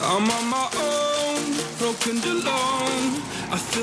I'm on my own, broken and alone. I feel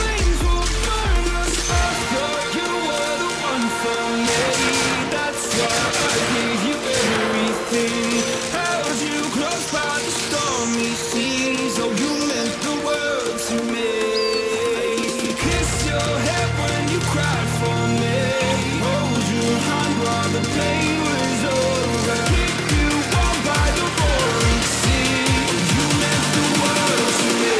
flames will burn us. I thought you were the one for me. That's why I gave you everything. Held you close by the stormy seas. Oh, you meant the world to me. You kissed your head when you cried for me. Hold your hand while the pain was over. Keep you warm by the roaring sea. You meant the world to me.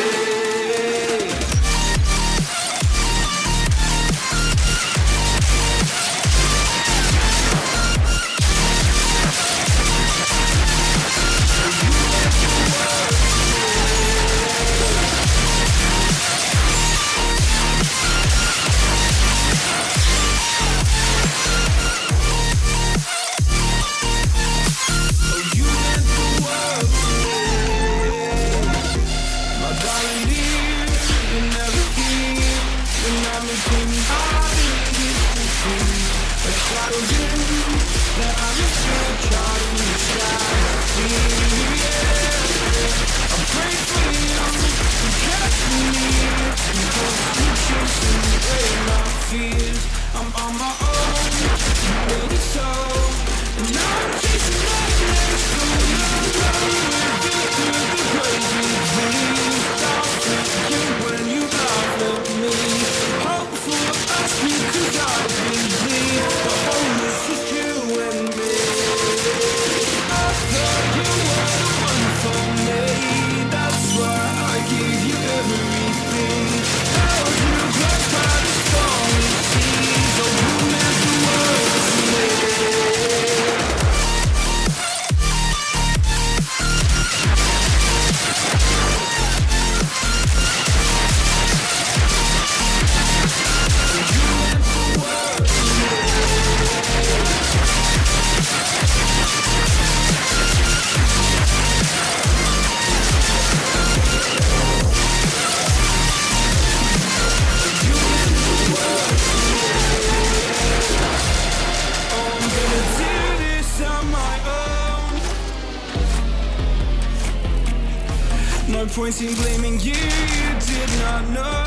No point in blaming you, you did not know.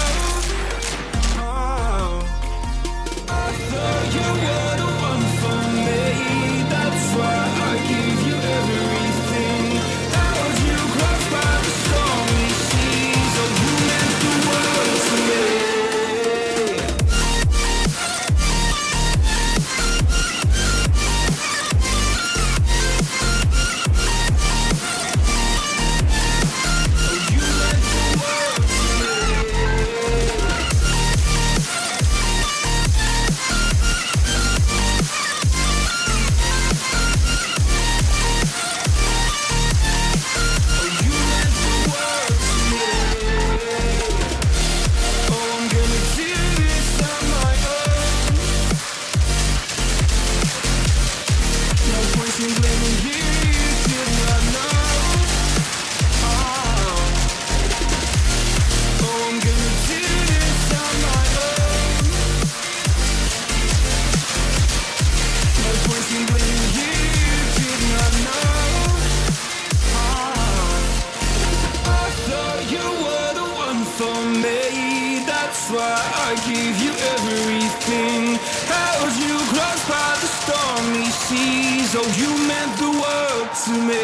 Oh. I thought you were the one for me. That's why I gave you everything. Held you close by the stormy seas. Oh, you meant the world to me. Oh, you meant the world to me.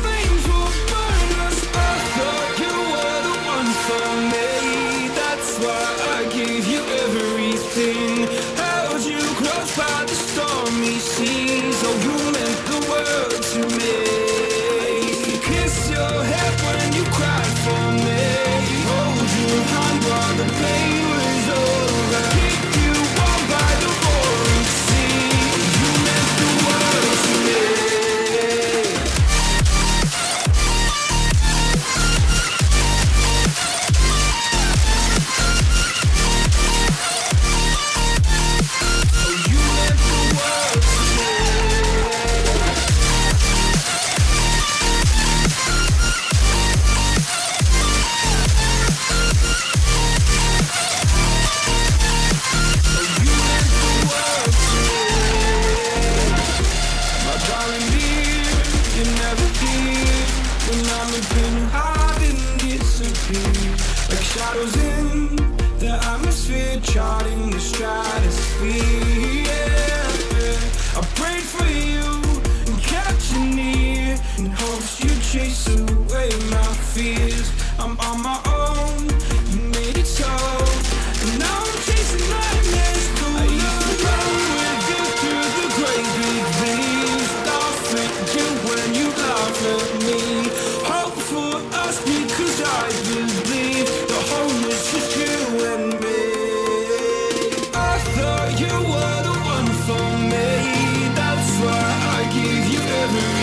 flames will burn us. I thought you were the one for me, that's why I gave you everything. Held you close by the stormy seas. Oh, you meant the world to me. Kiss your head when you cried for me. Hold you high while the pain was over. Kick you on by the roaring sea. You meant the world to me. Oh, you meant the world to me. Oh, you meant the world to me. My darling dear, you're never here. When I'm in hide and disappear, like shadows in the atmosphere, charting the stratosphere. Yeah. I prayed for you and kept you near, in hopes you chase away my fears. I'm on my own, you made it so, and now I'm chasing nightmares through I used to run with you through the great big leaves, laughing at you when you laugh at me. Hope for us because I believe the whole is just you and me. I thought you were the one for me, that's why I gave you everything.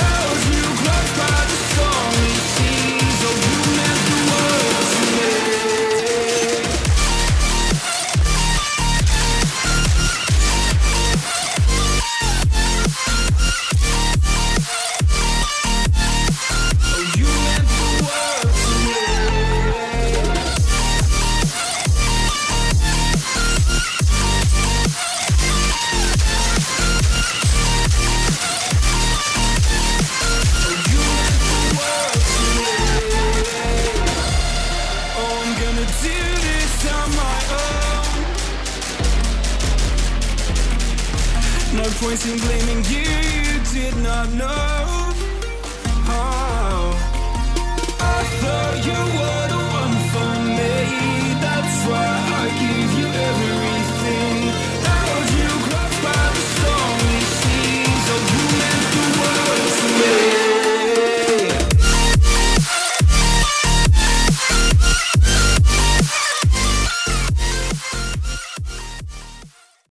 Held you close by the stormy seas. Oh, you meant the world to me. Oh, you meant the world to me. Oh, you meant the world to me. Oh, I'm gonna do this on my own. No point in blaming you,